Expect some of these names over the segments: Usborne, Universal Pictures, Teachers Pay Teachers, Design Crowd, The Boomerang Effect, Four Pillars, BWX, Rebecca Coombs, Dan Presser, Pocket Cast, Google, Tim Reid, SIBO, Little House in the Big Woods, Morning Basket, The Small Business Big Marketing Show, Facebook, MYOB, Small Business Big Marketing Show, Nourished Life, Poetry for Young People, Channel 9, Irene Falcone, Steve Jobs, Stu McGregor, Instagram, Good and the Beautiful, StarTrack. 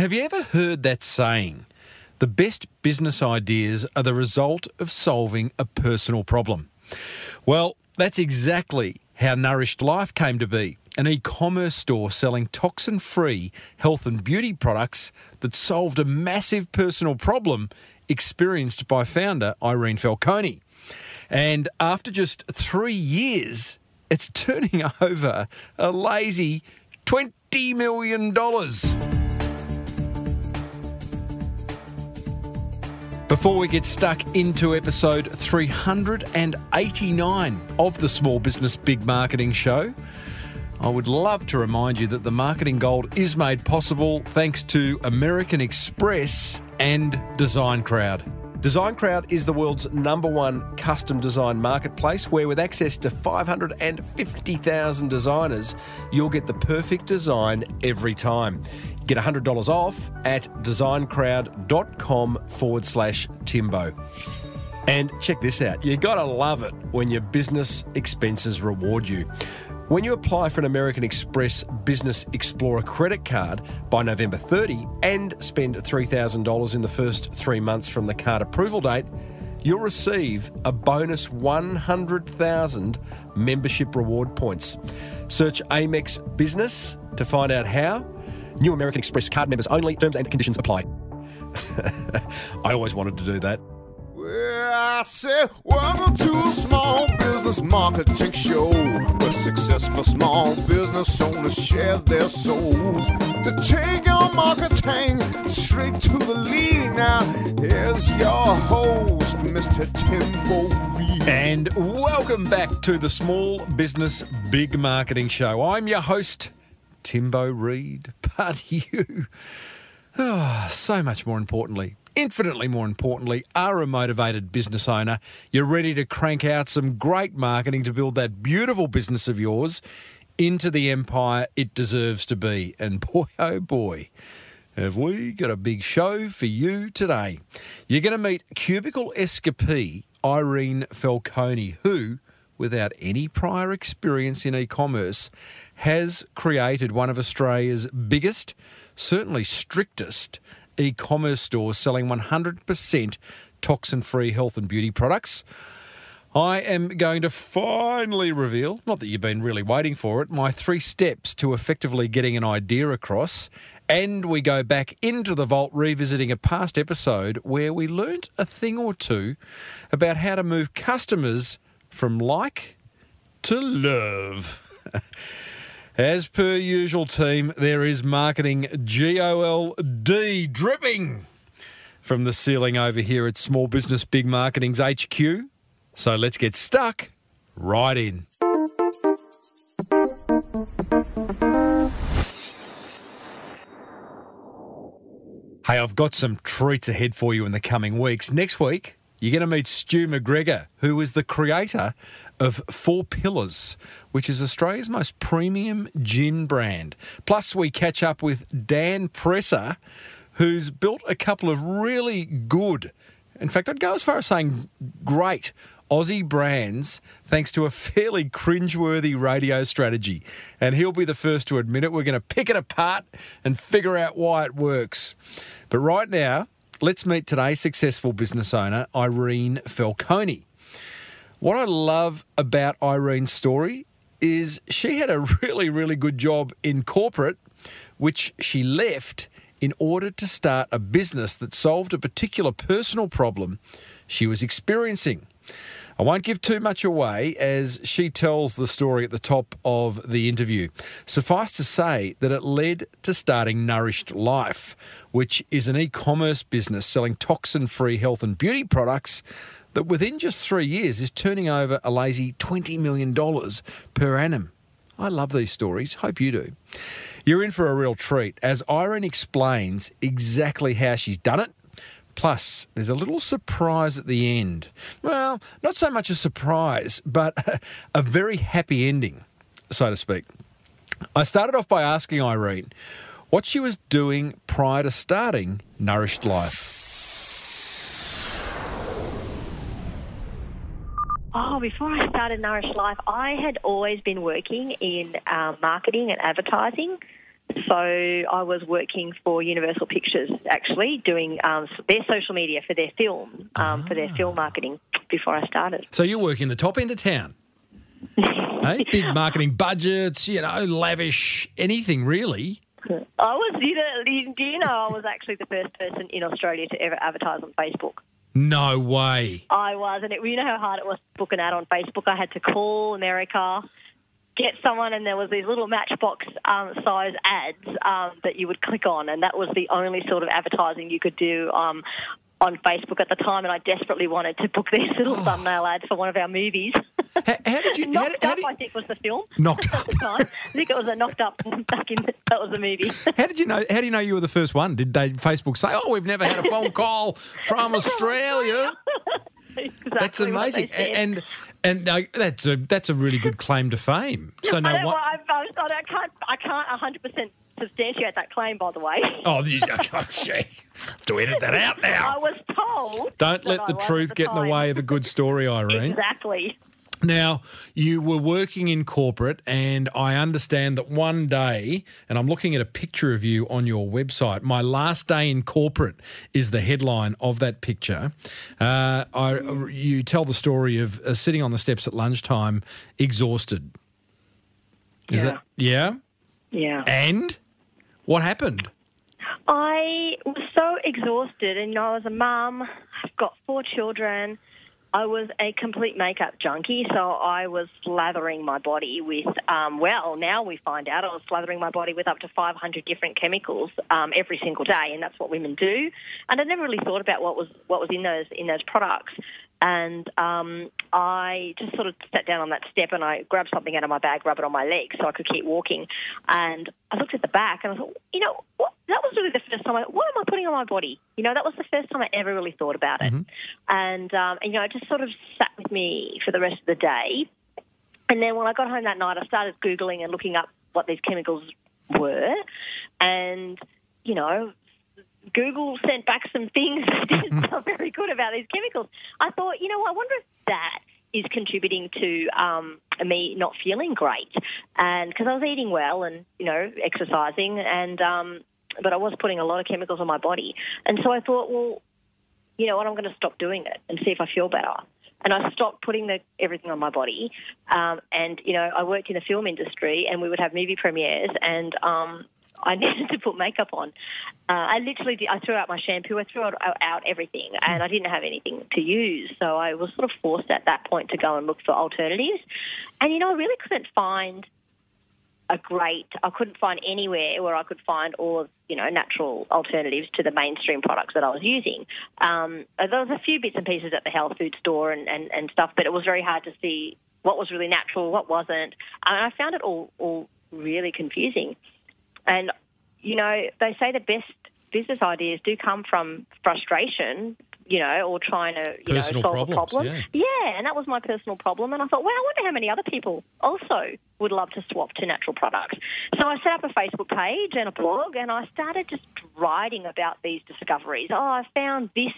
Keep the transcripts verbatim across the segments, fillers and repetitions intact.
Have you ever heard that saying, the best business ideas are the result of solving a personal problem? Well, that's exactly how Nourished Life came to be, an e-commerce store selling toxin-free health and beauty products that solved a massive personal problem experienced by founder Irene Falcone. And after just three years, it's turning over a lazy twenty million dollars. Before we get stuck into episode three hundred eighty-nine of the Small Business Big Marketing Show, I would love to remind you that the marketing gold is made possible thanks to American Express and Design Crowd. Design Crowd is the world's number one custom design marketplace where, with access to five hundred fifty thousand designers, you'll get the perfect design every time. Get one hundred dollars off at designcrowd.com forward slash Timbo. And check this out. You gotta love it when your business expenses reward you. When you apply for an American Express Business Explorer credit card by November thirtieth and spend three thousand dollars in the first three months from the card approval date, you'll receive a bonus one hundred thousand membership reward points. Search Amex Business to find out how. New American Express card members only. Terms and conditions apply. I always wanted to do that. Well, I said, welcome to Small Business Marketing Show, where successful small business owners share their souls to take your marketing straight to the lead. Now, here's your host, Mister Tim Reid. And welcome back to the Small Business Big Marketing Show. I'm your host, Timbo Reid, but you, oh, so much more importantly, infinitely more importantly, are a motivated business owner. You're ready to crank out some great marketing to build that beautiful business of yours into the empire it deserves to be. And boy, oh boy, have we got a big show for you today. You're going to meet cubicle escapee Irene Falcone, who, without any prior experience in e-commerce, has created one of Australia's biggest, certainly strictest, e-commerce stores selling one hundred percent toxin-free health and beauty products. I am going to finally reveal, not that you've been really waiting for it, my three steps to effectively getting an idea across, and we go back into the vault revisiting a past episode where we learnt a thing or two about how to move customers from like to love. As per usual, team, there is marketing G O L D dripping from the ceiling over here at Small Business Big Marketing's H Q. So let's get stuck right in. Hey, I've got some treats ahead for you in the coming weeks. Next week, you're going to meet Stu McGregor, who is the creator of Four Pillars, which is Australia's most premium gin brand. Plus, we catch up with Dan Presser, who's built a couple of really good, in fact, I'd go as far as saying great, Aussie brands, thanks to a fairly cringeworthy radio strategy. And he'll be the first to admit it. We're going to pick it apart and figure out why it works. But right now, let's meet today's successful business owner, Irene Falcone. What I love about Irene's story is she had a really, really good job in corporate, which she left in order to start a business that solved a particular personal problem she was experiencing. I won't give too much away as she tells the story at the top of the interview. Suffice to say that it led to starting Nourished Life, which is an e-commerce business selling toxin-free health and beauty products that within just three years is turning over a lazy twenty million dollars per annum. I love these stories. Hope you do. You're in for a real treat as Irene explains exactly how she's done it. Plus, there's a little surprise at the end. Well, not so much a surprise, but a very happy ending, so to speak. I started off by asking Irene what she was doing prior to starting Nourished Life. Oh, before I started Nourished Life, I had always been working in uh, marketing and advertising. So I was working for Universal Pictures, actually, doing um, their social media for their film, um, ah. for their film marketing before I started. So you're working the top end of town. Hey, big marketing budgets, you know, lavish, anything really. I was, you know, do you know I was actually the first person in Australia to ever advertise on Facebook? No way. I was, and it, you know how hard it was to book an ad on Facebook? I had to call America, get someone, and there was these little matchbox um, size ads um, that you would click on, and that was the only sort of advertising you could do um, on Facebook at the time, and I desperately wanted to book these little oh. thumbnail ads for one of our movies. How, how did you... Knocked how did, how did, Up, I think, was the film. Knocked Up. I think it was a Knocked Up. Back in, that was the movie. How did you know? How do you know you were the first one? Did they Facebook say, "Oh, we've never had a phone call from Australia"? Exactly. That's amazing, and and uh, that's a that's a really good claim to fame. So now I don't, what? I, I, I can't I can't a hundred percent substantiate that claim, by the way. Oh, you, oh gee. Have to edit that out now. I was told. Don't let the truth get in the way of a good story, Irene. Exactly. Now, you were working in corporate, and I understand that one day, and I'm looking at a picture of you on your website, "My Last Day in Corporate" is the headline of that picture. Uh, I, you tell the story of uh, sitting on the steps at lunchtime, exhausted. Is yeah. that yeah? Yeah. And what happened? I was so exhausted, and I was a mum. I've got four children. I was a complete makeup junkie, so I was slathering my body with, um, well, now we find out I was slathering my body with up to five hundred different chemicals um, every single day, and that's what women do. And I never really thought about what was what was in those in those products. And um, I just sort of sat down on that step and I grabbed something out of my bag, rubbed it on my leg so I could keep walking. And I looked at the back and I thought, you know, what? That was really the first time I, what am I putting on my body? You know, that was the first time I ever really thought about it. Mm-hmm. And, um, and, you know, it just sort of sat with me for the rest of the day. And then when I got home that night, I started Googling and looking up what these chemicals were. And, you know, Google sent back some things that didn't sound very good about these chemicals. I thought, you know, I wonder if that is contributing to um, me not feeling great, and because I was eating well and, you know, exercising, and um, but I was putting a lot of chemicals on my body. And so I thought, well, you know what, I'm going to stop doing it and see if I feel better. And I stopped putting the, everything on my body. Um, and, you know, I worked in the film industry and we would have movie premieres and um I needed to put makeup on. Uh, I literally did, I threw out my shampoo. I threw out, out everything, and I didn't have anything to use. So I was sort of forced at that point to go and look for alternatives. And, you know, I really couldn't find a great – I couldn't find anywhere where I could find all, you know, natural alternatives to the mainstream products that I was using. Um, there was a few bits and pieces at the health food store and, and, and stuff, but it was very hard to see what was really natural, what wasn't. And I found it all, all really confusing. And, you know, they say the best business ideas do come from frustration, you know, or trying to, you personal know, solve problems, a problem. Yeah. yeah, and that was my personal problem. And I thought, well, I wonder how many other people also would love to swap to natural products. So I set up a Facebook page and a blog, and I started just writing about these discoveries. Oh, I found this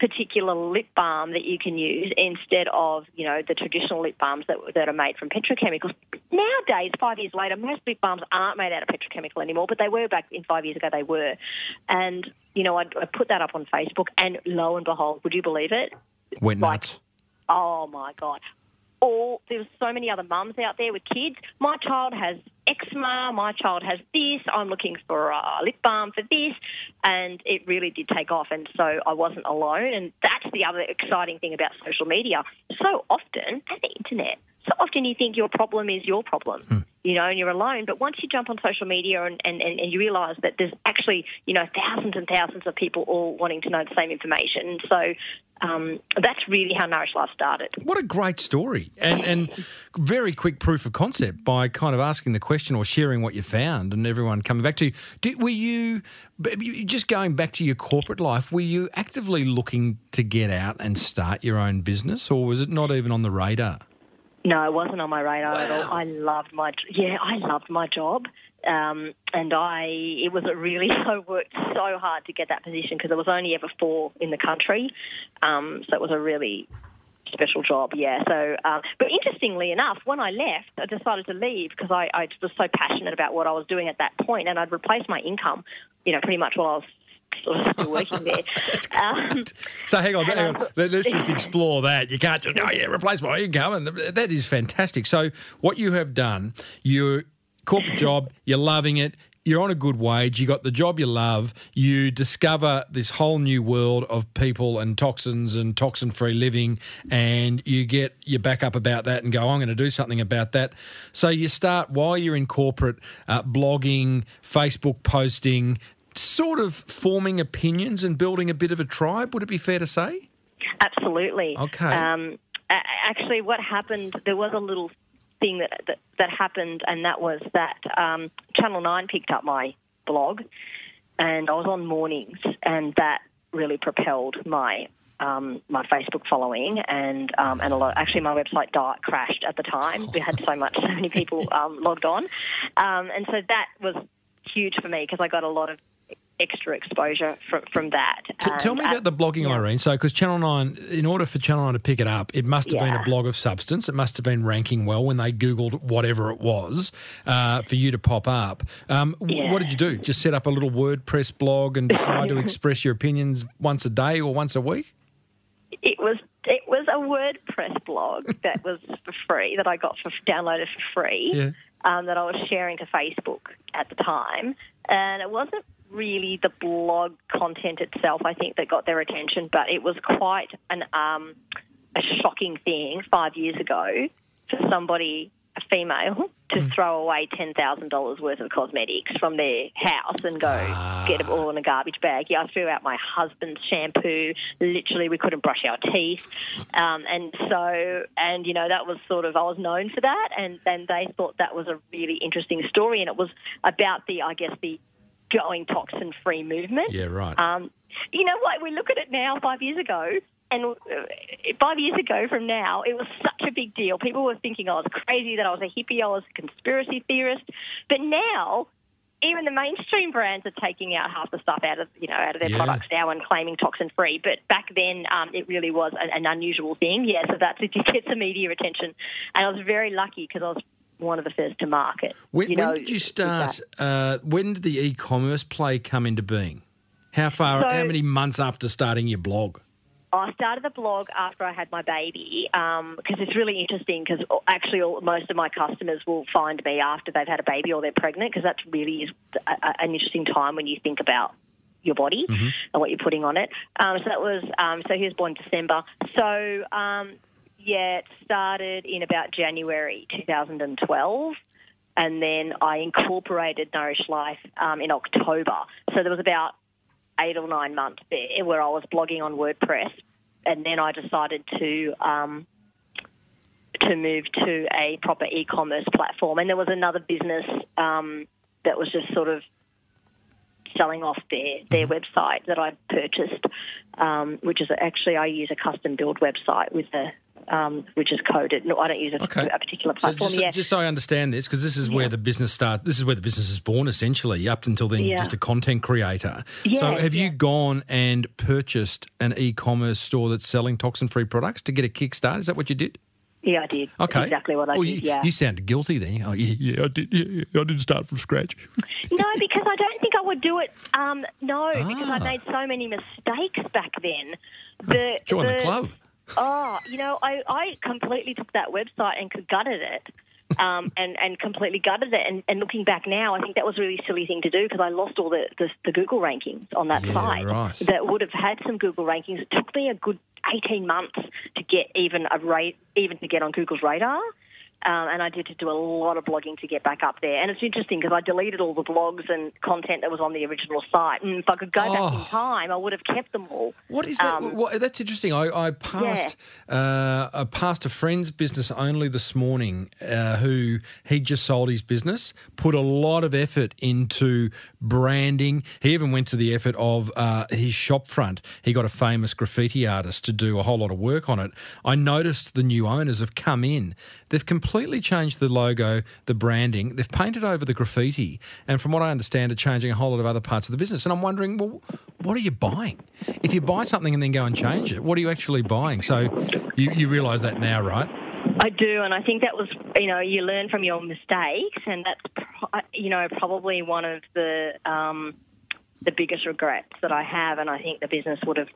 particular lip balm that you can use instead of, you know, the traditional lip balms that, that are made from petrochemicals. Nowadays, five years later, most lip balms aren't made out of petrochemical anymore, but they were back in five years ago, they were. And, you know, I, I put that up on Facebook, and lo and behold, would you believe it? Went like, nuts. Oh, my God. All, there was so many other mums out there with kids. My child has eczema, my child has this, I'm looking for a lip balm for this, and it really did take off, and so I wasn't alone. And that's the other exciting thing about social media. So often, and the internet, so often you think your problem is your problem, hmm. you know, and you're alone. But once you jump on social media and, and, and you realise that there's actually, you know, thousands and thousands of people all wanting to know the same information. So um, that's really how Nourished Life started. What a great story, and, and very quick proof of concept by kind of asking the question or sharing what you found and everyone coming back to you. Did, were you, just going back to your corporate life, were you actively looking to get out and start your own business, or was it not even on the radar? No, it wasn't on my radar wow. at all. I loved my yeah, I loved my job, um, and I it was a really I worked so hard to get that position because there was only ever four in the country, um, so it was a really special job, yeah. So, um, but interestingly enough, when I left, I decided to leave because I, I was so passionate about what I was doing at that point, and I'd replaced my income, you know, pretty much while I was still working there. Um, so hang on, hang on. Let's just explore that. You can't just, oh yeah, replace my income, and that is fantastic. So what you have done, your corporate job, you're loving it. You're on a good wage, you got the job you love, you discover this whole new world of people and toxins and toxin-free living, and you get your back up about that and go, I'm going to do something about that. So you start, while you're in corporate, uh, blogging, Facebook posting, sort of forming opinions and building a bit of a tribe, would it be fair to say? Absolutely. Okay. Um, actually, what happened, there was a little thing that, that that happened, and that was that um, Channel nine picked up my blog, and I was on mornings, and that really propelled my um, my Facebook following, and um, and a lot. Actually, my website died, crashed at the time. We had so much, so many people um, logged on, um, and so that was huge for me because I got a lot of extra exposure from, from that. T and tell me about uh, the blogging, yeah. Irene. So, because Channel nine, in order for Channel nine to pick it up, it must have yeah. been a blog of substance. It must have been ranking well when they Googled whatever it was uh, for you to pop up. Um, yeah. What did you do? Just set up a little WordPress blog and decide to express your opinions once a day or once a week? It was it was a WordPress blog that was for free, that I got for downloaded for free, yeah. um, that I was sharing to Facebook at the time. And it wasn't really the blog content itself, I think, that got their attention, but it was quite an um, a shocking thing five years ago for somebody, a female, to mm. throw away ten thousand dollars worth of cosmetics from their house and go ah. get it all in a garbage bag. Yeah, I threw out my husband's shampoo. Literally, we couldn't brush our teeth. Um, and so, and, you know, that was sort of, I was known for that, and then they thought that was a really interesting story, and it was about the, I guess, the going toxin-free movement. Yeah, right. Um, you know what? We look at it now five years ago, and five years ago from now, it was such a big deal. People were thinking I was crazy, that I was a hippie, I was a conspiracy theorist. But now, even the mainstream brands are taking out half the stuff out of, you know, out of their yeah. products now and claiming toxin-free. But back then, um, it really was an, an unusual thing. Yeah, so that's it gets the media attention. And I was very lucky because I was one of the first to market. When, you know, when did you start? Uh, when did the e-commerce play come into being? How far? So, how many months after starting your blog? I started the blog after I had my baby, because um, it's really interesting. Because actually, all, most of my customers will find me after they've had a baby or they're pregnant, because that really is a, a, an interesting time when you think about your body mm-hmm. and what you're putting on it. Um, so that was. Um, so he was born in December. So. Um, Yeah, it started in about January two thousand twelve, and then I incorporated Nourished Life um, in October. So there was about eight or nine months there where I was blogging on WordPress, and then I decided to um, to move to a proper e-commerce platform. And there was another business um, that was just sort of selling off their, their website that I purchased, um, which is actually I use a custom-built website with a Um, which is coded. No, I don't use a, okay. a particular platform. So just, yeah. just so I understand this, because this is yeah. where the business starts. This is where the business is born, essentially. Up until then, yeah. you're just a content creator. Yeah, so have yeah. you gone and purchased an e-commerce store that's selling toxin-free products to get a kickstart? Is that what you did? Yeah, I did. Okay. That's exactly what I oh, did, you, yeah. You sounded guilty then. Oh, yeah, yeah, I did. Yeah, yeah. I didn't start from scratch. No, because I don't think I would do it. Um, no, ah. because I made so many mistakes back then. The, Join the, the club. Oh, you know, I, I completely took that website and gutted it um, and, and completely gutted it. And, and looking back now, I think that was a really silly thing to do because I lost all the, the, the Google rankings on that yeah, site right. that would have had some Google rankings. It took me a good eighteen months to get even a rate, even to get on Google's radar. Um, and I did to do a lot of blogging to get back up there. And it's interesting because I deleted all the blogs and content that was on the original site. And if I could go oh. back in time, I would have kept them all. What is that? Um, what, that's interesting. I, I passed yeah. uh, I passed a friend's business only this morning uh, who he just sold his business, put a lot of effort into branding. He even went to the effort of uh, his shop front. He got a famous graffiti artist to do a whole lot of work on it. I noticed the new owners have come in. They've completely completely changed the logo, the branding. They've painted over the graffiti, and from what I understand, are changing a whole lot of other parts of the business. And I'm wondering, well, what are you buying? If you buy something and then go and change it, what are you actually buying? So you, you realise that now, right? I do, and I think that was, you know, you learn from your mistakes, and that's, pro- you know, probably one of the um, the biggest regrets that I have, and I think the business would have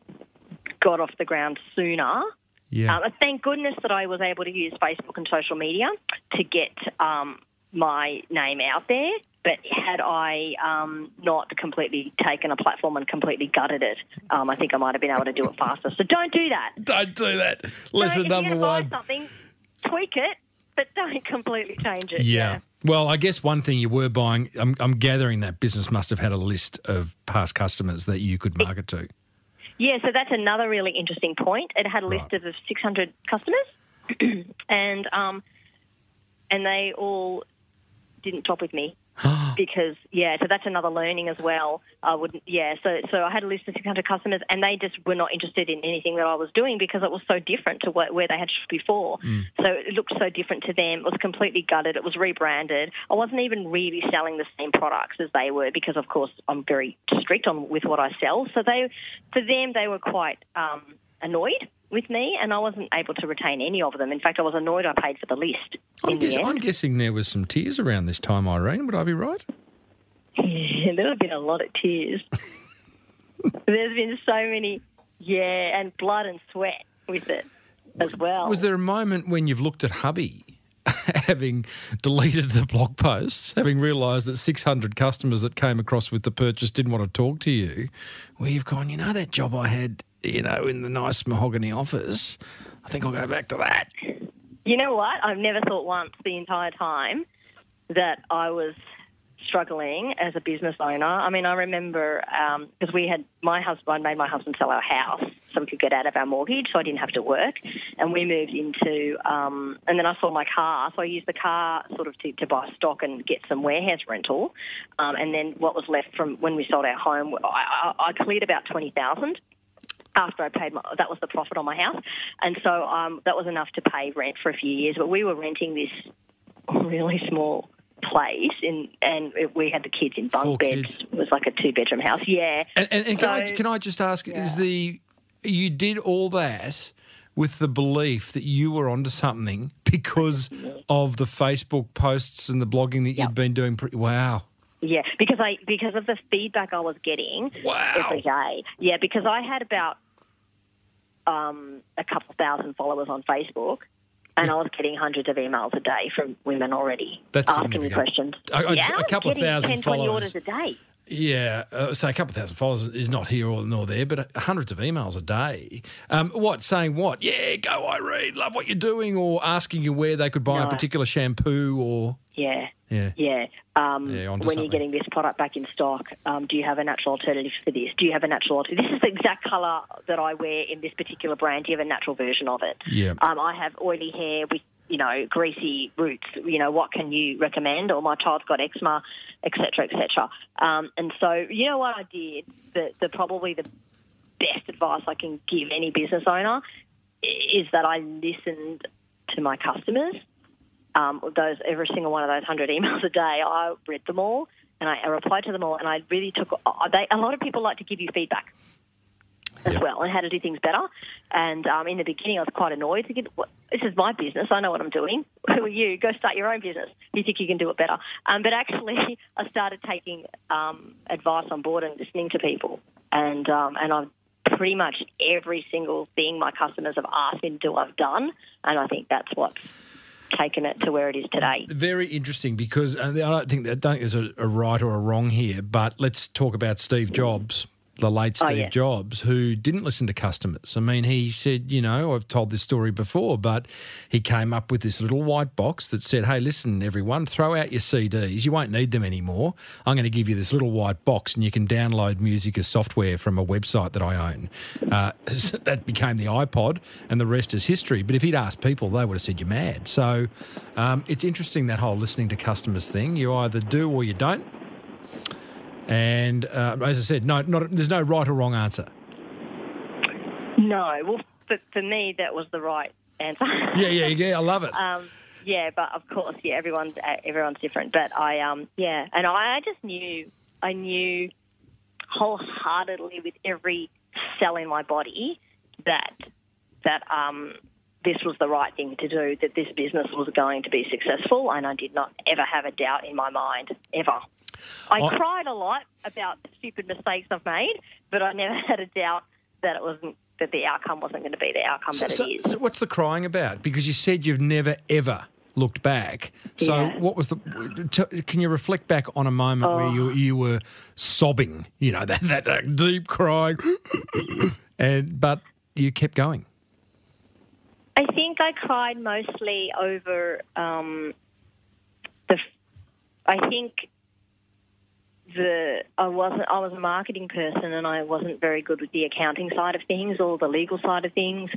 got off the ground sooner. Yeah. Um, and thank goodness that I was able to use Facebook and social media to get um, my name out there. But had I um, not completely taken a platform and completely gutted it, um, I think I might have been able to do it faster. So don't do that. Don't do that. Lesson so number one. Something, tweak it, but don't completely change it. Yeah. yeah. Well, I guess one thing you were buying, I'm, I'm gathering that business must have had a list of past customers that you could market to. Yeah, so that's another really interesting point. It had a list right. of six hundred customers, and um, and they all didn't top with me. Because, yeah, so that's another learning as well. I wouldn't, yeah, so so I had a list of six hundred customers, and they just were not interested in anything that I was doing because it was so different to what, where they had before. Mm. So it looked so different to them. It was completely gutted. It was rebranded. I wasn't even really selling the same products as they were because, of course, I'm very strict on with what I sell. So they, for them, they were quite um, annoyed with me, and I wasn't able to retain any of them. In fact, I was annoyed I paid for the list. I'm, guess, the I'm guessing there was some tears around this time, Irene. Would I be right? Yeah, there have been a lot of tears. There's been so many, yeah, and blood and sweat with it as well. Was there a moment when you've looked at hubby, having deleted the blog posts, having realised that six hundred customers that came across with the purchase didn't want to talk to you, where you've gone, you know, that job I had, you know, in the nice mahogany office, I think I'll go back to that. You know what? I've never thought once the entire time that I was struggling as a business owner. I mean, I remember because um, we had my husband, I made my husband sell our house so we could get out of our mortgage, so I didn't have to work. And we moved into, um, and then I sold my car. So I used the car sort of to, to buy stock and get some warehouse rental. Um, and then what was left from when we sold our home, I, I, I cleared about twenty thousand dollars. After I paid my, that was the profit on my house. And so um, that was enough to pay rent for a few years. But we were renting this really small place in, and it, we had the kids in bunk Four beds. Kids. It was like a two-bedroom house. Yeah. And, and, and so, can, I, can I just ask, yeah. is the you did all that with the belief that you were onto something because of the Facebook posts and the blogging that yep. you'd been doing? Pre- wow. Yeah, because I because of the feedback I was getting wow. every day. Yeah, because I had about um, a couple thousand followers on Facebook, and yeah. I was getting hundreds of emails a day from women already That's asking me questions. I, I, yeah, a couple of thousand ten, followers. twenty orders a day. Yeah, uh, so a couple of thousand followers is not here or nor there, but hundreds of emails a day. Um, what, saying what? Yeah, go Irene, love what you're doing, or asking you where they could buy no. a particular shampoo or... Yeah, yeah, yeah. Um, yeah when something. You're getting this product back in stock, um, do you have a natural alternative for this? Do you have a natural alternative? This is the exact colour that I wear in this particular brand. Do you have a natural version of it? Yeah. Um, I have oily hair with... you know, greasy roots, you know, what can you recommend? Or my child's got eczema, et cetera, et cetera. Um, and so, you know what I did? The, the probably the best advice I can give any business owner is that I listened to my customers. Um, those every single one of those hundred emails a day, I read them all and I replied to them all. And I really took they, a lot of people like to give you feedback. As yep. well, and how to do things better. And um, in the beginning, I was quite annoyed, thinking, this is my business. I know what I'm doing. Who are you? Go start your own business. You think you can do it better. Um, but actually, I started taking um, advice on board and listening to people. And um, and I've pretty much every single thing my customers have asked me to do, I've done. And I think that's what's taken it to where it is today. Very interesting, because I don't think, I don't think there's a, a right or a wrong here, but let's talk about Steve Jobs. The late Steve oh, yeah. Jobs, who didn't listen to customers. I mean, he said, you know, I've told this story before, but he came up with this little white box that said, hey, listen, everyone, throw out your C Ds. You won't need them anymore. I'm going to give you this little white box and you can download music as software from a website that I own. Uh, that became the iPod and the rest is history. But if he'd asked people, they would have said you're mad. So um, it's interesting, that whole listening to customers thing. You either do or you don't. And uh, as I said, no, not, there's no right or wrong answer. No, well, for, for me, that was the right answer. yeah, yeah, yeah, I love it. Um, yeah, but of course, yeah, everyone's everyone's different. But I, um, yeah, and I, I just knew, I knew wholeheartedly with every cell in my body that that um, this was the right thing to do, that this business was going to be successful, and I did not ever have a doubt in my mind, ever. I oh. cried a lot about the stupid mistakes I've made, but I never had a doubt that it wasn't that the outcome wasn't going to be the outcome so, that so it is. So what's the crying about? Because you said you've never, ever looked back. So yeah. what was the – can you reflect back on a moment oh. where you you were sobbing, you know, that, that, that deep crying, and but you kept going? I think I cried mostly over um, the – I think – The, I wasn't. I was a marketing person, and I wasn't very good with the accounting side of things or the legal side of things.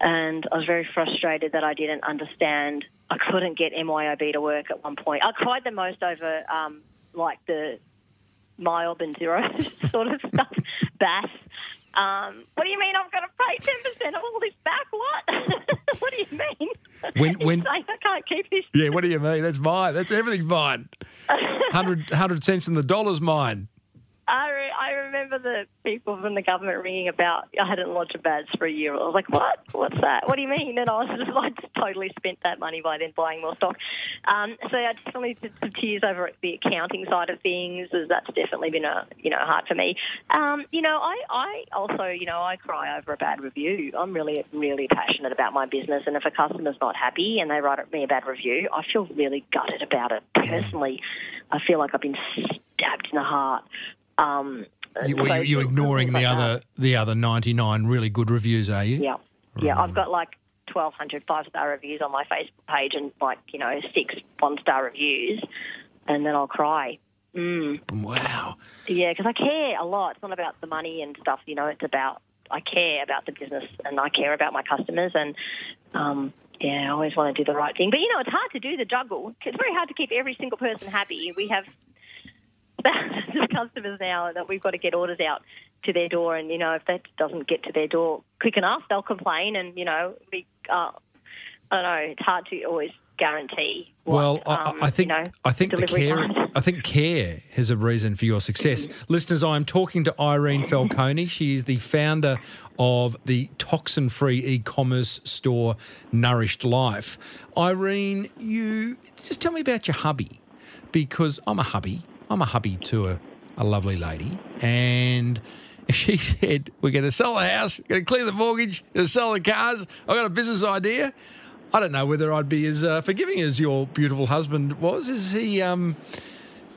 And I was very frustrated that I didn't understand. I couldn't get M Y O B to work at one point. I cried the most over um, like the M Y O B and Xero sort of stuff. Bass. Um, what do you mean I've got to pay ten percent of all this back? What? What do you mean? When when I can't keep this. Yeah. What do you mean? That's mine. That's everything's mine. Hundred hundred cents in the dollar's mine. I re I remember the people from the government ringing about I hadn't lodged a badge for a year. I was like, what? What's that? What do you mean? And I was just like, totally spent that money by then buying more stock. Um, so I definitely did some tears over the accounting side of things, as that's definitely been a you know hard for me. Um, you know, I I also you know I cry over a bad review. I'm really really passionate about my business, and if a customer's not happy and they write me a bad review, I feel really gutted about it personally. I feel like I've been stabbed in the heart. Um, you, so you're, you're ignoring like the that. other the other ninety-nine really good reviews, are you? Yeah, right. yeah. I've got like twelve hundred five-star reviews on my Facebook page, and like you know six one-star reviews, and then I'll cry. Mm. Wow. Yeah, because I care a lot. It's not about the money and stuff, you know. It's about I care about the business, and I care about my customers, and um, yeah, I always want to do the right thing. But you know, it's hard to do the juggle. It's very hard to keep every single person happy. We have. thousands of customers now that we've got to get orders out to their door, and you know if that doesn't get to their door quick enough, they'll complain, and you know we, uh, I don't know. It's hard to always guarantee. What, well, I, um, I think you know, I think the care time. I think care is a reason for your success, mm-hmm. listeners. I am talking to Irene Falcone. She is the founder of the toxin-free e-commerce store Nourished Life. Irene, you just tell me about your hubby, because I'm a hubby. I'm a hubby to a, a lovely lady, and if she said, we're going to sell the house, going to clear the mortgage, going to sell the cars, I've got a business idea, I don't know whether I'd be as uh, forgiving as your beautiful husband was. Is he um,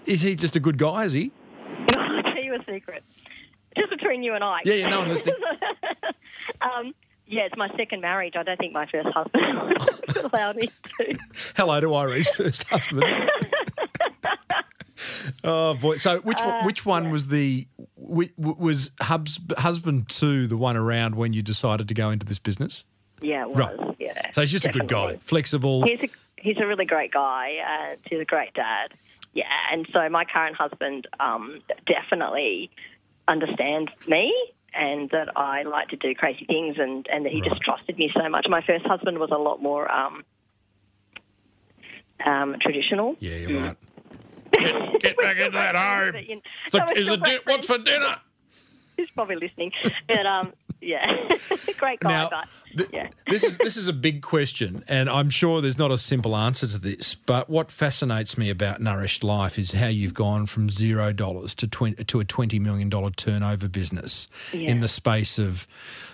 Is he just a good guy, is he? I'll tell you a secret. Just between you and I. Yeah, yeah, no one listening. um, yeah, it's my second marriage. I don't think my first husband allowed me to. Hello to Irene's first husband. Oh boy! So which uh, which one yeah. was the was hubs, husband two the one around when you decided to go into this business? Yeah, it was. Right. Yeah. So he's just definitely. a good guy, flexible. He's a he's a really great guy. Uh, he's a great dad. Yeah, and so my current husband um, definitely understands me and that I like to do crazy things, and and that he right. just trusted me so much. My first husband was a lot more um, um, traditional. Yeah, you're mm. right. Get, get back into that home. But, you know, the, no, is the di friend. What's for dinner? He's probably listening, but um, yeah, great guy. Now, but, yeah. th this is this is a big question, and I'm sure there's not a simple answer to this. But what fascinates me about Nourished Life is how you've gone from zero dollars to twenty to a twenty million dollar turnover business yeah. in the space of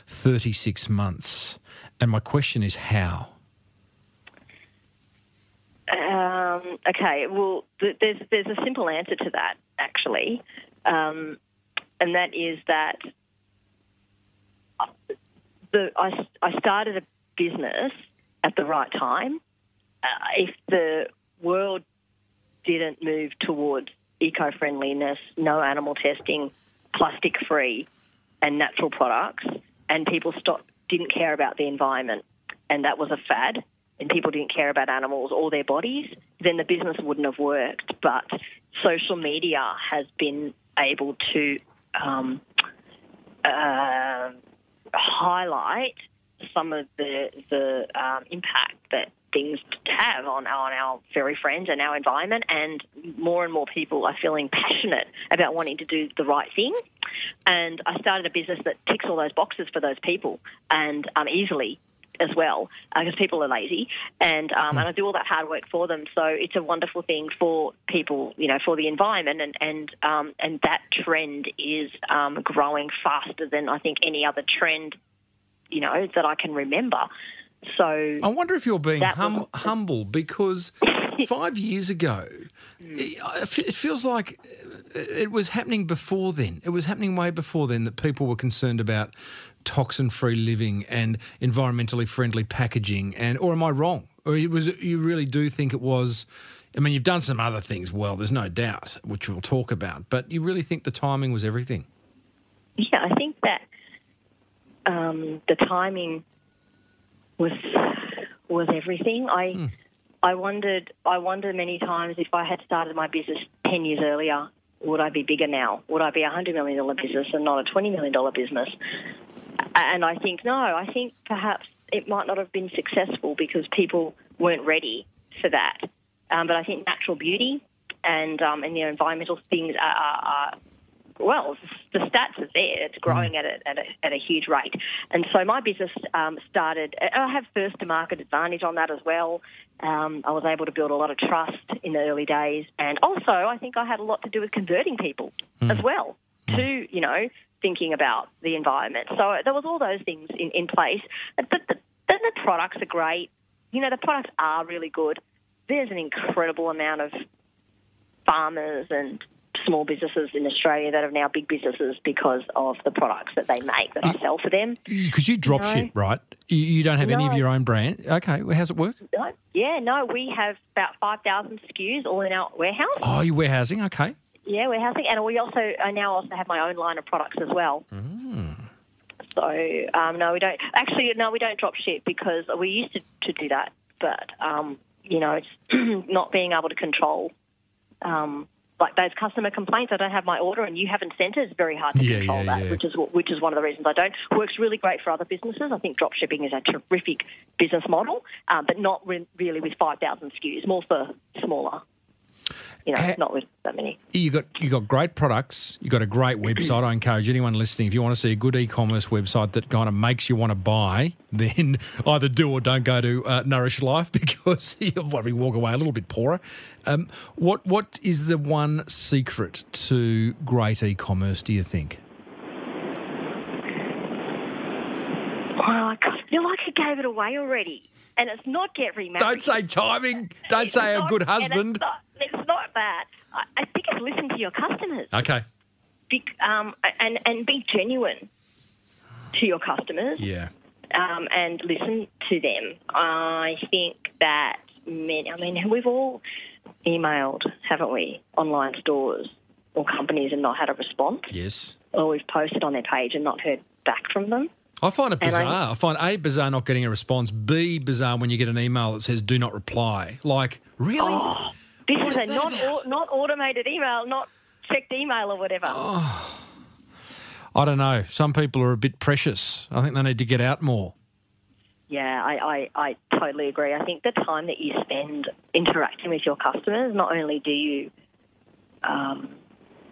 thirty six months. And my question is, how? Um, okay, well, th there's there's a simple answer to that, actually, um, and that is that the, I, I started a business at the right time. Uh, if the world didn't move towards eco-friendliness, no animal testing, plastic-free and natural products, and people stopped, didn't care about the environment, and that was a fad, and people didn't care about animals or their bodies, then the business wouldn't have worked. But social media has been able to um, uh, highlight some of the, the um, impact that things to have on, on our very friends and our environment, and more and more people are feeling passionate about wanting to do the right thing. And I started a business that ticks all those boxes for those people, and um, easily as well, because uh, people are lazy, and um, and I do all that hard work for them. So it's a wonderful thing for people, you know, for the environment, and and um, and that trend is um, growing faster than I think any other trend, you know, that I can remember. So I wonder if you're being hum- was- humble, because five years ago, it feels like it was happening before then. It was happening way before then that people were concerned about toxin-free living and environmentally friendly packaging. And or am I wrong? Or it was you really do think it was? I mean, you've done some other things well, there's no doubt, which we'll talk about. But you really think the timing was everything? Yeah, I think that um, the timing was was everything. I. Mm. I wondered. I wonder many times, if I had started my business ten years earlier, would I be bigger now? Would I be a hundred million dollar business and not a twenty million dollar business? And I think no. I think perhaps it might not have been successful because people weren't ready for that. Um, but I think natural beauty and um, and the environmental things are, are, are well, the stats are there. It's growing at a, at a, at a huge rate. And so my business um, started, I have first-to-market advantage on that as well. Um, I was able to build a lot of trust in the early days. And also I think I had a lot to do with converting people mm. as well to, you know, thinking about the environment. So there was all those things in, in place. But the, then the products are great. You know, the products are really good. There's an incredible amount of farmers and small businesses in Australia that are now big businesses because of the products that they make that uh, I sell for them. Because you drop you know? ship, right? You, you don't have no. any of your own brand. Okay, well, how's it work? No. Yeah, no, we have about five thousand S K Us all in our warehouse. Oh, you're warehousing, okay. Yeah, warehousing. And we also, I now also have my own line of products as well. Mm. So, um, no, we don't. Actually, no, we don't drop ship because we used to, to do that. But, um, you know, it's not being able to control um like those customer complaints, I don't have my order and you haven't sent it, it's very hard to yeah, control yeah, that, yeah. which is which is one of the reasons I don't. Works really great for other businesses. I think dropshipping is a terrific business model, um, but not re- really with five thousand S K Us, more for smaller, you know, uh, not with that many. You got you got great products, you got a great website. I encourage anyone listening, if you want to see a good e-commerce website that kind of makes you want to buy, then either do or don't go to uh, Nourished Life, because you'll probably walk away a little bit poorer. Um, what what is the one secret to great e-commerce, do you think? Well, I feel like I gave it away already, and it's not get remarried. Don't say timing. Don't it's say not, a good husband. It's not, it's not that. I, I think it's listen to your customers. Okay. Be, um, and and be genuine to your customers. Yeah. Um, and listen to them. I think that. I mean, we've all emailed, haven't we, online stores or companies and not had a response. Yes. Or we've posted on their page and not heard back from them. I find it bizarre. I, I find, A, bizarre not getting a response, B, bizarre when you get an email that says do not reply. Like, really? Oh, this what is, is a not, au- not automated email, not checked email or whatever. Oh, I don't know. Some people are a bit precious. I think they need to get out more. Yeah, I, I, I totally agree. I think the time that you spend interacting with your customers, not only do you um,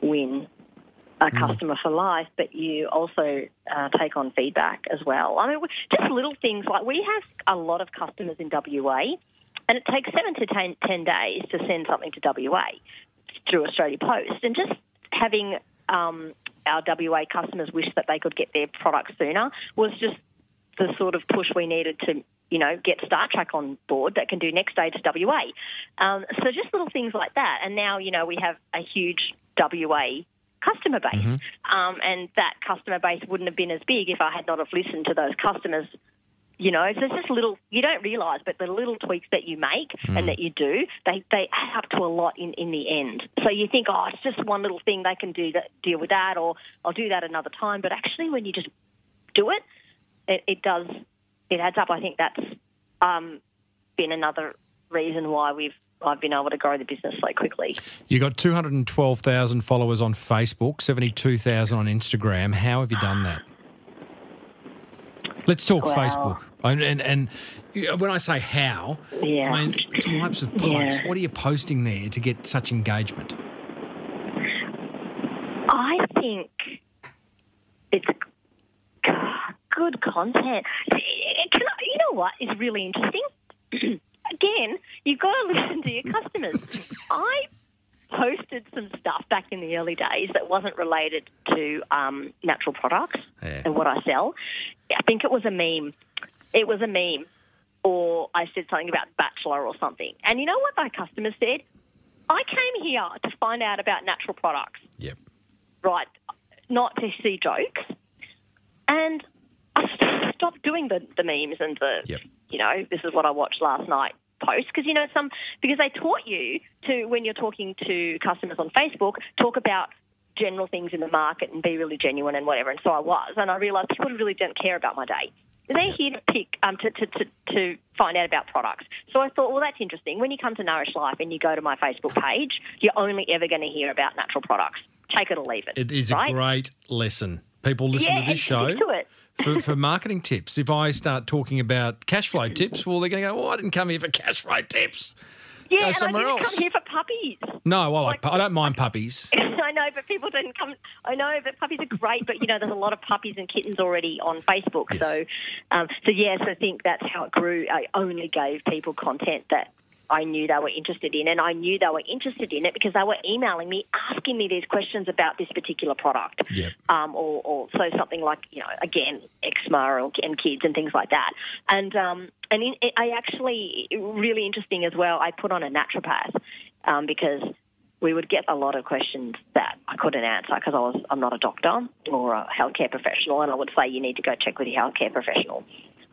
win a customer for life, but you also uh, take on feedback as well. I mean, just little things like we have a lot of customers in W A, and it takes seven to ten, ten days to send something to W A through Australia Post. And just having um, our W A customers wish that they could get their products sooner was just the sort of push we needed to, you know, get StarTrack on board that can do next day to W A. Um, so just little things like that. And now, you know, we have a huge W A customer base. Mm-hmm. Um, and that customer base wouldn't have been as big if I had not have listened to those customers, you know. So it's just little, you don't realise, but the little tweaks that you make mm. and that you do, they, they add up to a lot in, in the end. So you think, oh, it's just one little thing, they can do that, deal with that, or I'll do that another time. But actually when you just do it, It, it does, it adds up. I think that's um, been another reason why we've I've been able to grow the business so quickly. You got two hundred twelve thousand followers on Facebook, seventy-two thousand on Instagram. How have you done that? Let's talk well, Facebook. And, and and when I say how, yeah. I mean types of posts. Yeah. What are you posting there to get such engagement? I think it's good content. Can I, you know what is really interesting? Again, you've got to listen to your customers. I posted some stuff back in the early days that wasn't related to um, natural products yeah. and what I sell. I think it was a meme. It was a meme. Or I said something about Bachelor or something. And you know what my customer said? I came here to find out about natural products. Yep. Right. Not to see jokes. And I stopped doing the, the memes and the, yep. you know, this is what I watched last night posts. Because, you know, some because they taught you to, when you're talking to customers on Facebook, talk about general things in the market and be really genuine and whatever. And so I was. And I realised people really don't care about my day. They're here to pick, um, to, to, to, to find out about products. So I thought, well, that's interesting. When you come to Nourished Life and you go to my Facebook page, you're only ever going to hear about natural products. Take it or leave it. It is right? a great lesson. People listen yeah, to this show to it. for, for marketing tips. If I start talking about cash flow tips, well, they're going to go, oh, I didn't come here for cash flow tips. Yeah, go and somewhere I didn't else. come here for puppies. No, well, like, I don't mind puppies. I know, but people didn't come. I know, but puppies are great, but, you know, there's a lot of puppies and kittens already on Facebook. Yes. So, um, so yes, I think that's how it grew. I only gave people content that I knew they were interested in, and I knew they were interested in it because they were emailing me, asking me these questions about this particular product. Yep. Um, or, or so something like, you know, again, eczema and kids and things like that. And um, and in, I actually, really interesting as well, I put on a naturopath um, because we would get a lot of questions that I couldn't answer because I was, I'm not a doctor or a healthcare professional, and I would say you need to go check with your healthcare professional.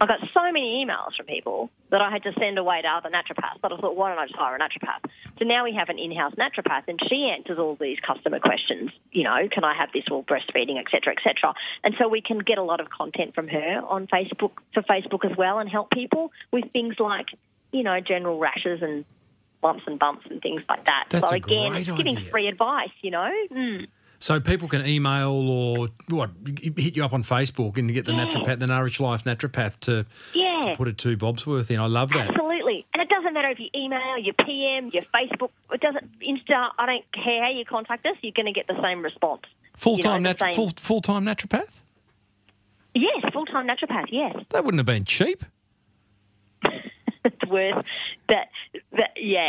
I got so many emails from people that I had to send away to other naturopaths, but I thought, why don't I just hire a naturopath? So now we have an in-house naturopath, and she answers all these customer questions, you know, can I have this, or breastfeeding, et cetera, et cetera. And so we can get a lot of content from her on Facebook, for Facebook as well, and help people with things like, you know, general rashes and lumps and bumps and things like that. That's so again, it's giving free advice, you know. Mm. So people can email or what hit you up on Facebook and get the yeah. naturopath, the Nourished Life naturopath to, yeah. to put a two bob's worth in. I love that. Absolutely, and it doesn't matter if you email, your P M, your Facebook. It doesn't Insta. I don't care how you contact us. You're going to get the same response. Full time you know, natu full full time naturopath. Yes, full time naturopath. Yes. That wouldn't have been cheap. It's worth that, that, yeah,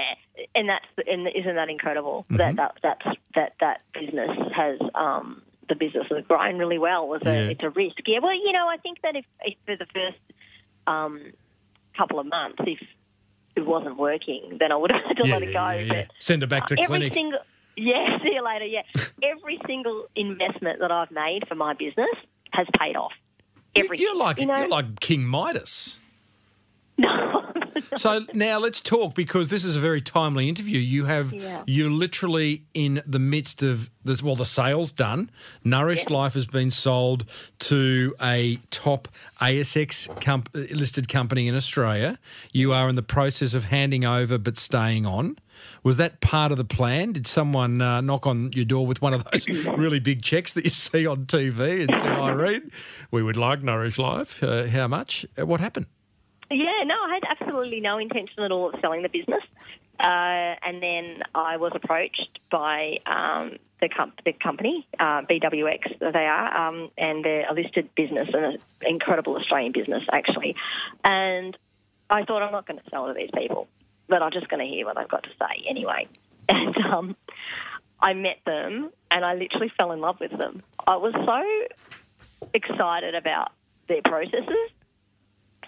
and that's and isn't that incredible? Mm-hmm. That that that's, that that business has um, the business has grown really well. It's a yeah. it's a risk, yeah. Well, you know, I think that if, if for the first um, couple of months, if it wasn't working, then I would have had to yeah, let it go. Yeah, yeah. But, send it back to uh, clinic. Every single, yeah, see you later. Yeah, every single investment that I've made for my business has paid off. Every you're like you know? you're like King Midas. No. So now let's talk, because this is a very timely interview. You have yeah. you're literally in the midst of this. Well, the sale's done. Nourished yeah. Life has been sold to a top A S X comp listed company in Australia. You are in the process of handing over but staying on. Was that part of the plan? Did someone uh, knock on your door with one of those really big checks that you see on T V and said, Irene, we would like Nourished Life. Uh, how much? What happened? Yeah, no, I had absolutely no intention at all of selling the business. Uh, and then I was approached by um, the, comp the company, uh, B W X, they are, um, and they're a listed business, an incredible Australian business, actually. And I thought, I'm not going to sell to these people, but I'm just going to hear what they've got to say anyway. And um, I met them, and I literally fell in love with them. I was so excited about their processes.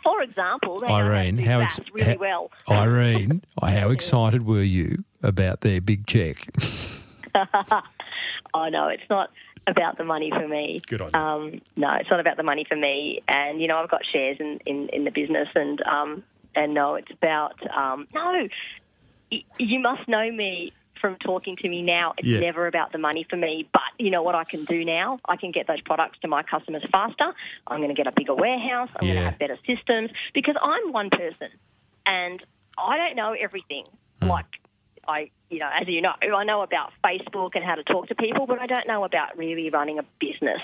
For example, they Irene, how ex really ha well. Irene, how excited were you about their big check? Oh no, it's not about the money for me. Good idea. Um, no, it's not about the money for me. And you know, I've got shares in, in, in the business, and um, and no, it's about um, no. Y you must know me from talking to me now. It's yeah. never about the money for me. But you know what I can do now? I can get those products to my customers faster. I'm going to get a bigger warehouse. I'm yeah. going to have better systems, because I'm one person and I don't know everything. Mm. Like I, you know, as you know, I know about Facebook and how to talk to people, but I don't know about really running a business.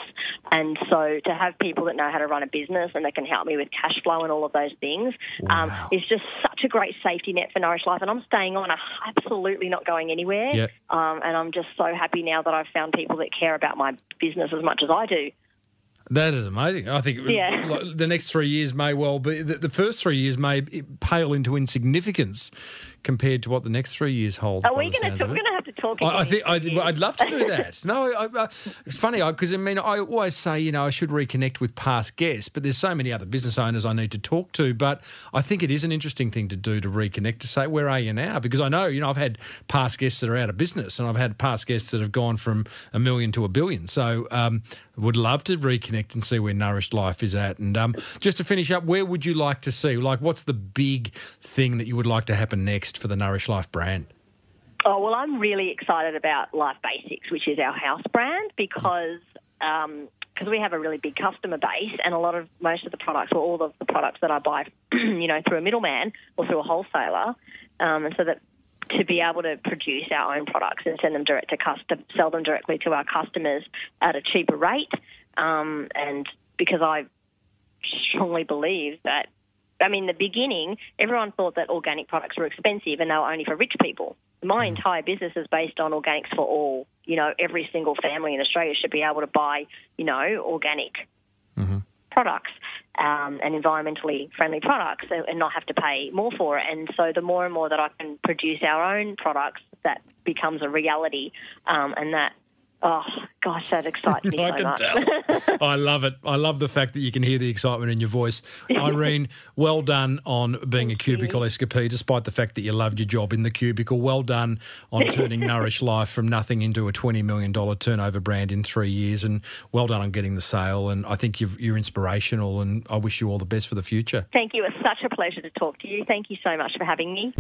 And so to have people that know how to run a business and that can help me with cash flow and all of those things wow. um, is just such a great safety net for Nourished Life. And I'm staying on. I'm absolutely not going anywhere. Yep. Um, and I'm just so happy now that I've found people that care about my business as much as I do. That is amazing. I think yeah. the next three years may well be – the first three years may pale into insignificance compared to what the next three years holds. Are we going to – we're going to have to talk about it. I think, I, I'd love to do that. No, I, I, it's funny because, I, I mean, I always say, you know, I should reconnect with past guests, but there's so many other business owners I need to talk to. But I think it is an interesting thing to do, to reconnect, to say, where are you now? Because I know, you know, I've had past guests that are out of business and I've had past guests that have gone from a million to a billion. So um, would love to reconnect and see where Nourished Life is at. And um, just to finish up, where would you like to see? Like, what's the big thing that you would like to happen next for the Nourished Life brand? Oh, well, I'm really excited about Life Basics, which is our house brand, because um, cause we have a really big customer base, and a lot of most of the products, or all of the products that I buy, you know, through a middleman or through a wholesaler, um, and so that to be able to produce our own products and send them direct to custom, sell them directly to our customers at a cheaper rate. Um, and because I strongly believe that, I mean, in the beginning, everyone thought that organic products were expensive and they were only for rich people. My entire business is based on organics for all. You know, every single family in Australia should be able to buy, you know, organic mm-hmm. products um, and environmentally friendly products and not have to pay more for it. And so the more and more that I can produce our own products, that becomes a reality um, and that, oh, gosh, that excites me I so much. Tell. I love it. I love the fact that you can hear the excitement in your voice. Irene, well done on being Thank a cubicle you. escapee, despite the fact that you loved your job in the cubicle. Well done on turning Nourished Life from nothing into a twenty million dollar turnover brand in three years, and well done on getting the sale. And I think you've, you're inspirational, and I wish you all the best for the future. Thank you. It's such a pleasure to talk to you. Thank you so much for having me.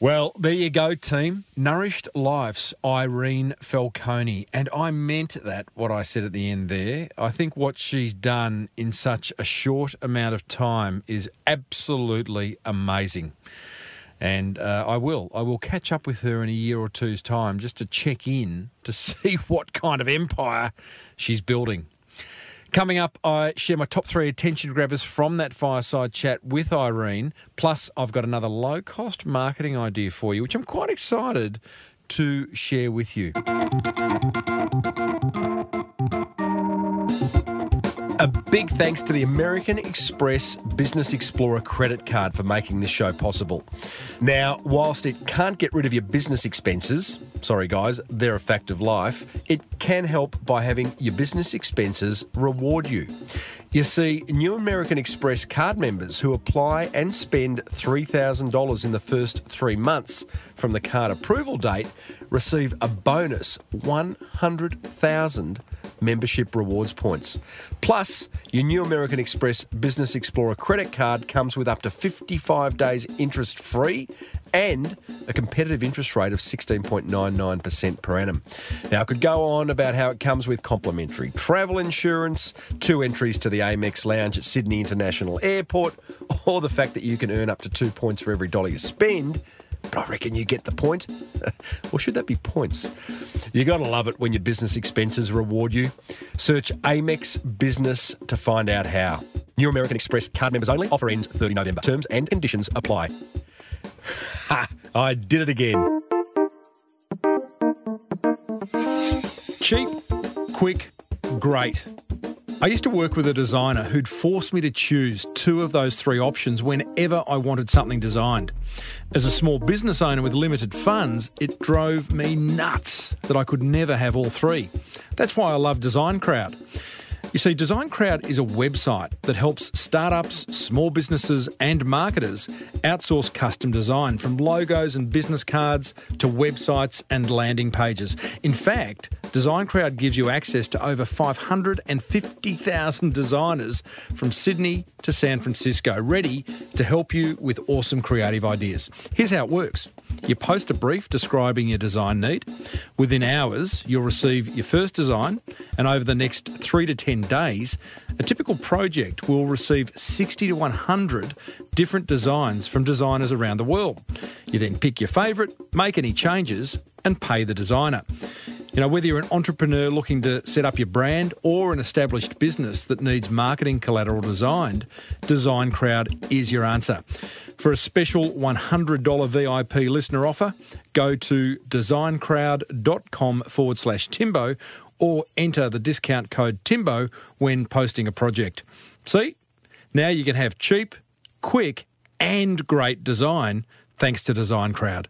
Well, there you go, team. Nourished Life's Irene Falcone. And I meant that, what I said at the end there. I think what she's done in such a short amount of time is absolutely amazing. And uh, I will. I will catch up with her in a year or two's time just to check in to see what kind of empire she's building. Coming up, I share my top three attention grabbers from that fireside chat with Irene. Plus, I've got another low-cost marketing idea for you, which I'm quite excited to share with you. A big thanks to the American Express Business Explorer credit card for making this show possible. Now, whilst it can't get rid of your business expenses, sorry guys, they're a fact of life, it can help by having your business expenses reward you. You see, new American Express card members who apply and spend three thousand dollars in the first three months from the card approval date receive a bonus one hundred thousand dollars membership rewards points. Plus, your new American Express Business Explorer credit card comes with up to fifty-five days interest free and a competitive interest rate of sixteen point nine nine percent per annum. Now, I could go on about how it comes with complimentary travel insurance, two entries to the Amex Lounge at Sydney International Airport, or the fact that you can earn up to two points for every dollar you spend. But I reckon you get the point. Or should that be points? You got to love it when your business expenses reward you. Search Amex Business to find out how. New American Express card members only. Offer ends the thirtieth of November. Terms and conditions apply. Ha! I did it again. Cheap, quick, great. I used to work with a designer who'd force me to choose two of those three options whenever I wanted something designed. As a small business owner with limited funds, it drove me nuts that I could never have all three. That's why I love Design Crowd. You see, Design Crowd is a website that helps startups, small businesses and marketers outsource custom design from logos and business cards to websites and landing pages. In fact, Design Crowd gives you access to over five hundred fifty thousand designers from Sydney to San Francisco, ready to help you with awesome creative ideas. Here's how it works. You post a brief describing your design need. Within hours, you'll receive your first design, and over the next three to ten days, a typical project will receive sixty to one hundred different designs from designers around the world. You then pick your favourite, make any changes, and pay the designer. You know, whether you're an entrepreneur looking to set up your brand or an established business that needs marketing collateral designed, Design Crowd is your answer. For a special one hundred dollar V I P listener offer, go to designcrowd.com forward slash Timbo or enter the discount code Timbo when posting a project. See, now you can have cheap, quick and great design thanks to Design Crowd.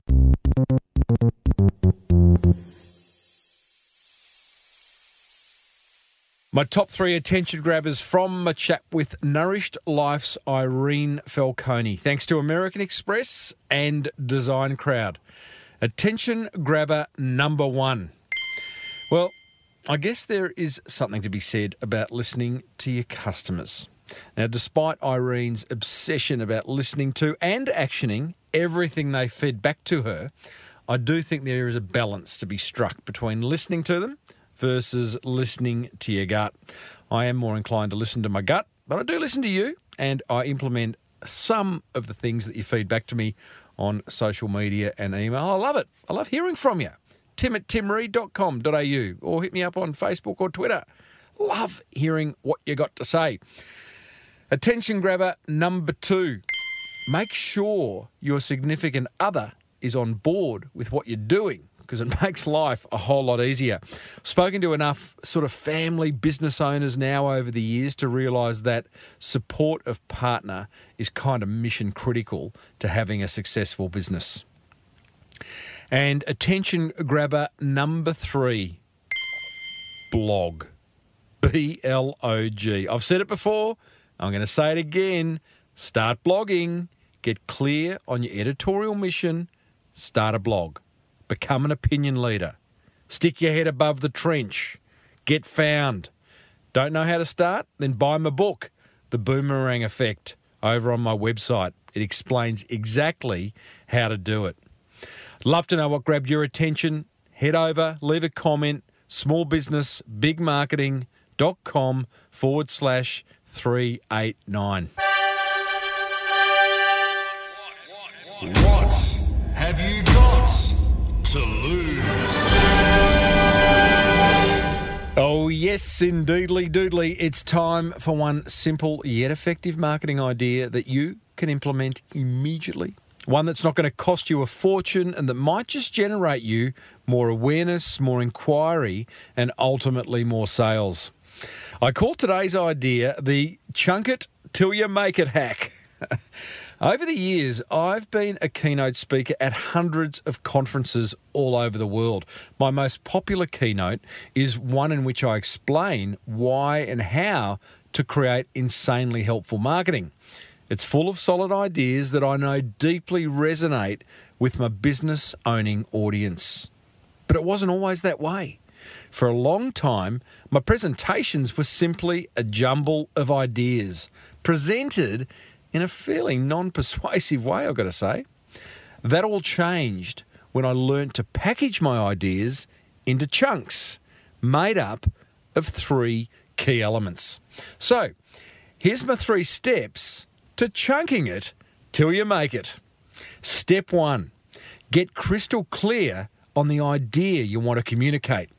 My top three attention grabbers from my chat with Nourished Life's Irene Falcone, thanks to American Express and Design Crowd. Attention grabber number one. Well, I guess there is something to be said about listening to your customers. Now, despite Irene's obsession about listening to and actioning everything they fed back to her, I do think there is a balance to be struck between listening to them versus listening to your gut. I am more inclined to listen to my gut, but I do listen to you, and I implement some of the things that you feed back to me on social media and email. I love it. I love hearing from you. Tim at tim reid dot com dot a u or hit me up on Facebook or Twitter. Love hearing what you got to say. Attention grabber number two. Make sure your significant other is on board with what you're doing, because it makes life a whole lot easier. I've spoken to enough sort of family business owners now over the years to realise that support of partner is kind of mission critical to having a successful business. And attention grabber number three, blog. B L O G. I've said it before, I'm going to say it again. Start blogging. Get clear on your editorial mission. Start a blog. Become an opinion leader. Stick your head above the trench. Get found. Don't know how to start? Then buy my book, The Boomerang Effect, over on my website. It explains exactly how to do it. Love to know what grabbed your attention. Head over, leave a comment, smallbusinessbigmarketing.com forward slash 389. What, what, what have you got to lose? Oh yes, indeedly doodly. It's time for one simple yet effective marketing idea that you can implement immediately. One that's not going to cost you a fortune and that might just generate you more awareness, more inquiry, and ultimately more sales. I call today's idea the chunk it till you make it hack. Over the years, I've been a keynote speaker at hundreds of conferences all over the world. My most popular keynote is one in which I explain why and how to create insanely helpful marketing. It's full of solid ideas that I know deeply resonate with my business-owning audience. But it wasn't always that way. For a long time, my presentations were simply a jumble of ideas presented in a fairly non-persuasive way, I've got to say. That all changed when I learnt to package my ideas into chunks made up of three key elements. So, here's my three steps to chunking it till you make it. Step one, get crystal clear on the idea you want to communicate.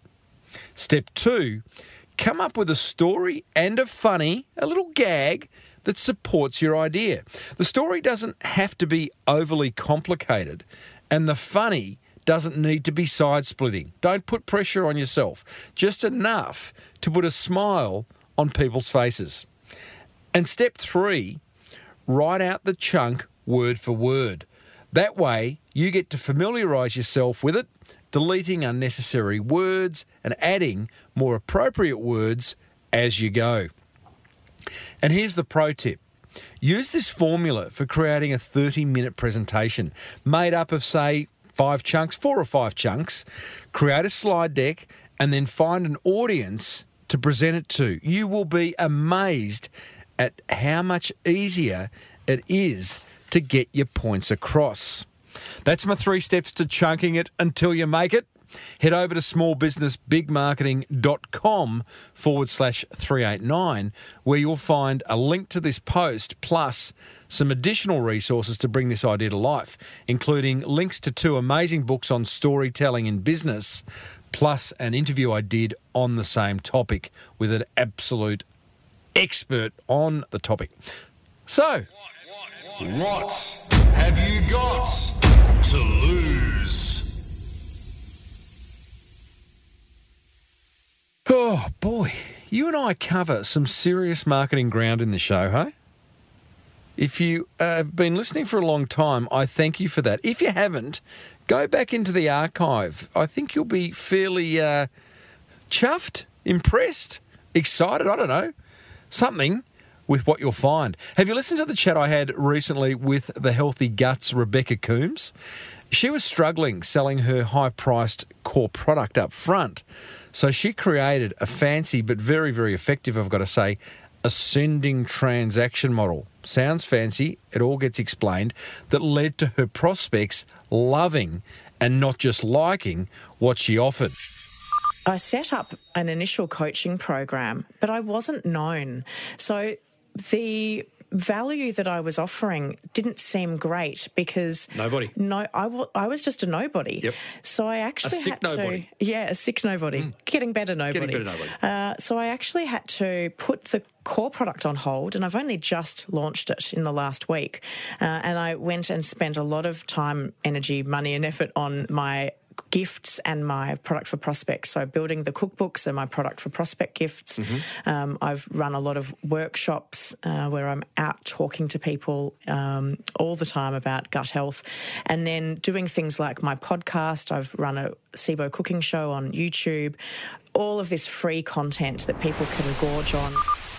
Step two, come up with a story and a funny, a little gag, that supports your idea. The story doesn't have to be overly complicated, and the funny doesn't need to be side-splitting. Don't put pressure on yourself, just enough to put a smile on people's faces. And step three, write out the chunk word for word. That way, you get to familiarise yourself with it, deleting unnecessary words and adding more appropriate words as you go. And here's the pro tip. Use this formula for creating a thirty minute presentation made up of, say, five chunks, four or five chunks. Create a slide deck and then find an audience to present it to. You will be amazed at how much easier it is to get your points across. That's my three steps to chunking it until you make it. Head over to small business big marketing dot com forward slash three eight nine, where you'll find a link to this post, plus some additional resources to bring this idea to life, including links to two amazing books on storytelling in business, plus an interview I did on the same topic with an absolute expert on the topic. So, what, what, what, what have you got to lose? Oh, boy. You and I cover some serious marketing ground in the show, hey? If you uh, have been listening for a long time, I thank you for that. If you haven't, go back into the archive. I think you'll be fairly uh, chuffed, impressed, excited, I don't know, something with what you'll find. Have you listened to the chat I had recently with the Healthy Guts, Rebecca Coombs? She was struggling selling her high-priced core product up front. So she created a fancy but very, very effective, I've got to say, ascending transaction model. Sounds fancy, it all gets explained, that led to her prospects loving and not just liking what she offered. I set up an initial coaching program, but I wasn't known. So the value that I was offering didn't seem great because nobody. No, I, w I was just a nobody. Yep. So I actually a sick had nobody. to, yeah, a sick nobody, mm. getting better nobody. Getting better nobody. Uh, so I actually had to put the core product on hold, and I've only just launched it in the last week. Uh, and I went and spent a lot of time, energy, money, and effort on my gifts and my product for prospects. So building the cookbooks and my product for prospect gifts. Mm-hmm. um, I've run a lot of workshops uh, where I'm out talking to people um, all the time about gut health, and then doing things like my podcast. I've run a SIBO cooking show on YouTube, all of this free content that people can gorge on.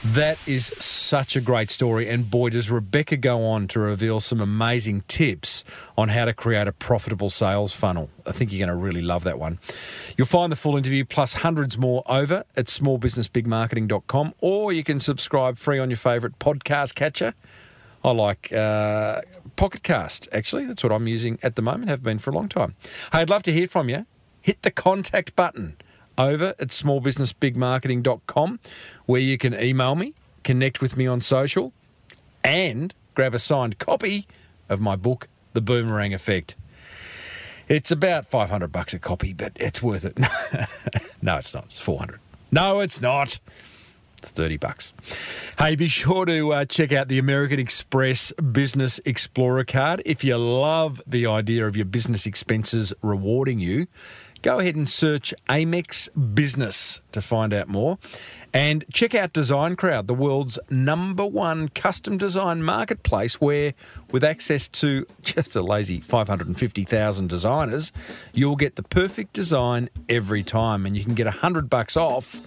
That is such a great story, and boy, does Rebecca go on to reveal some amazing tips on how to create a profitable sales funnel. I think you're going to really love that one. You'll find the full interview plus hundreds more over at small business big marketing dot com, or you can subscribe free on your favourite podcast catcher. I like uh, Pocket Cast, actually. That's what I'm using at the moment, have been for a long time. Hey, I'd love to hear from you. Hit the contact button over at small business big marketing dot com, where you can email me, connect with me on social, and grab a signed copy of my book, The Boomerang Effect. It's about five hundred bucks a copy, but it's worth it. No, it's not. It's four hundred. No, it's not. It's thirty bucks. Hey, be sure to uh, check out the American Express Business Explorer card. If you love the idea of your business expenses rewarding you, go ahead and search Amex Business to find out more. And check out Design Crowd, the world's number one custom design marketplace, where with access to just a lazy five hundred fifty thousand designers, you'll get the perfect design every time. And you can get one hundred bucks off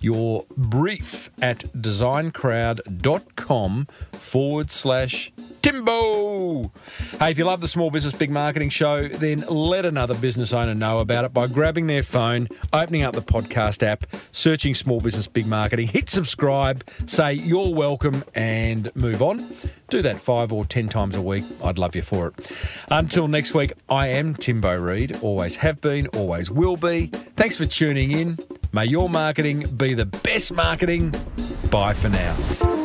your brief at design crowd dot com forward slash Timbo. Hey, if you love the Small Business Big Marketing Show, then let another business owner know about it by grabbing their phone, opening up the podcast app, searching Small Business Big Marketing, hit subscribe, say you're welcome, and move on. Do that five or ten times a week. I'd love you for it. Until next week, I am Timbo Reid. Always have been, always will be. Thanks for tuning in. May your marketing be the best marketing. Bye for now.